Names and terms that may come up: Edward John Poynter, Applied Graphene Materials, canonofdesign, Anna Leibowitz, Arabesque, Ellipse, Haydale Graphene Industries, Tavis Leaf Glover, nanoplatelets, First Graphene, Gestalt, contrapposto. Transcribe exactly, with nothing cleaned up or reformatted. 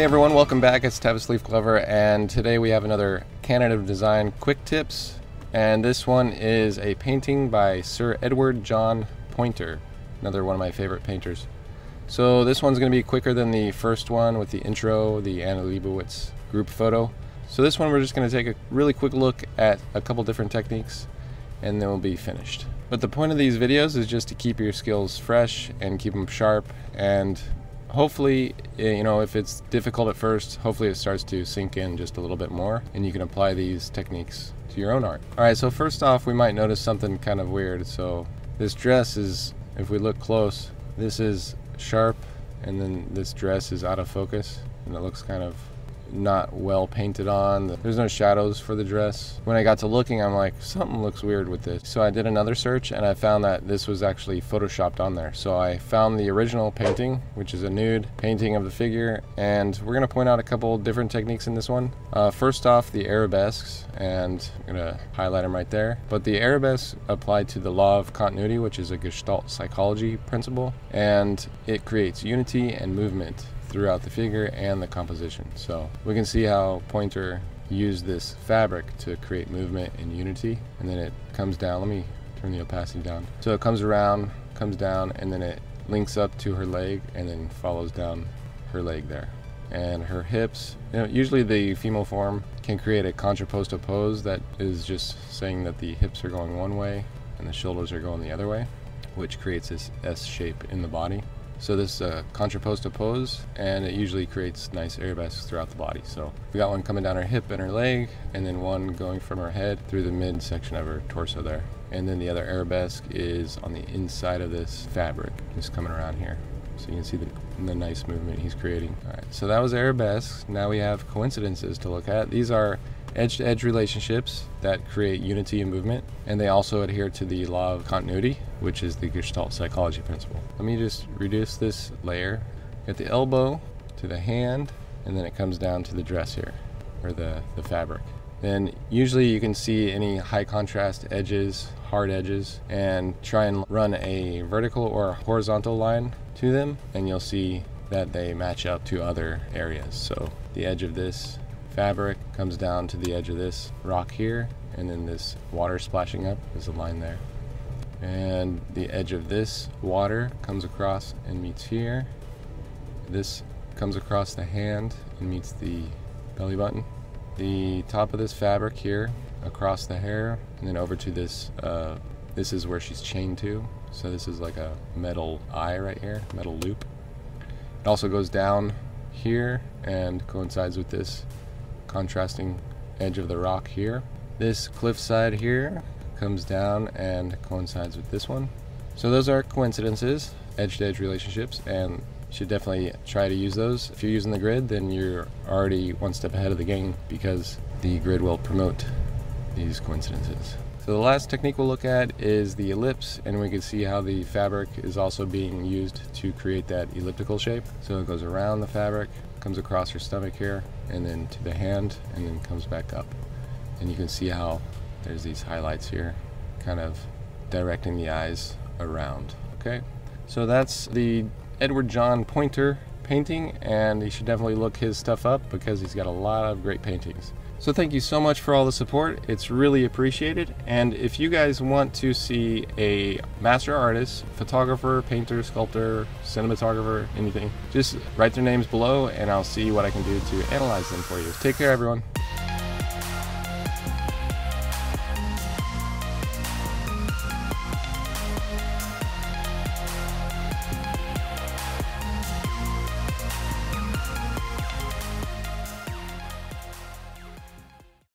Hey everyone, welcome back. It's Tavis Leaf Glover, and today we have another Canon of Design Quick Tips, and this one is a painting by Sir Edward John Poynter, another one of my favorite painters. So this one's going to be quicker than the first one with the intro, the Anna Leibowitz group photo. So this one we're just going to take a really quick look at a couple different techniques, and then we'll be finished. But the point of these videos is just to keep your skills fresh and keep them sharp, and hopefully, you know, if it's difficult at first, hopefully it starts to sink in just a little bit more and you can apply these techniques to your own art. Alright, so first off, we might notice something kind of weird. So this dress is, if we look close, this is sharp, and then this dress is out of focus and it looks kind of not well painted on. There's no shadows for the dress. When I got to looking, I'm like, something looks weird with this. So I did another search and I found that this was actually photoshopped on there. So I found the original painting, which is a nude painting of the figure, and we're going to point out a couple different techniques in this one. Uh, first off, the arabesques, and I'm going to highlight them right there. But the arabesques apply to the law of continuity, which is a Gestalt psychology principle, and it creates unity and movement throughout the figure and the composition. So we can see how Poynter used this fabric to create movement and unity, and then it comes down. Let me turn the opacity down. So it comes around, comes down, and then it links up to her leg and then follows down her leg there. And her hips, you know, usually the female form can create a contrapposto pose that is just saying that the hips are going one way and the shoulders are going the other way, which creates this S shape in the body. So this is a contrapposto pose, and it usually creates nice arabesques throughout the body. So we got one coming down her hip and her leg, and then one going from her head through the midsection of her torso there. And then the other arabesque is on the inside of this fabric, just coming around here. So you can see the, the nice movement he's creating. All right, so that was arabesques. Now we have coincidences to look at. These are edge-to-edge relationships that create unity and movement, and they also adhere to the law of continuity, which is the Gestalt psychology principle. Let me just reduce this layer. Got the elbow to the hand, and then it comes down to the dress here, or the, the fabric. Then usually you can see any high contrast edges, hard edges, and try and run a vertical or horizontal line to them, and you'll see that they match up to other areas. So the edge of this fabric comes down to the edge of this rock here, and then this water splashing up is a line there, and the edge of this water comes across and meets here. This comes across the hand and meets the belly button, the top of this fabric here across the hair, and then over to this uh, this is where she's chained to, so this is like a metal eye right here, metal loop. It also goes down here and coincides with this contrasting edge of the rock here. This cliffside here comes down and coincides with this one. So those are coincidences, edge-to-edge relationships, and you should definitely try to use those. If you're using the grid, then you're already one step ahead of the game, because the grid will promote these coincidences. So the last technique we'll look at is the ellipse, and we can see how the fabric is also being used to create that elliptical shape. So it goes around the fabric, comes across her stomach here, and then to the hand, and then comes back up. And you can see how there's these highlights here, kind of directing the eyes around. Okay, so that's the Edward John Poynter painting, and you should definitely look his stuff up because he's got a lot of great paintings. So thank you so much for all the support. It's really appreciated. And if you guys want to see a master artist, photographer, painter, sculptor, cinematographer, anything, just write their names below and I'll see what I can do to analyze them for you. Take care, everyone.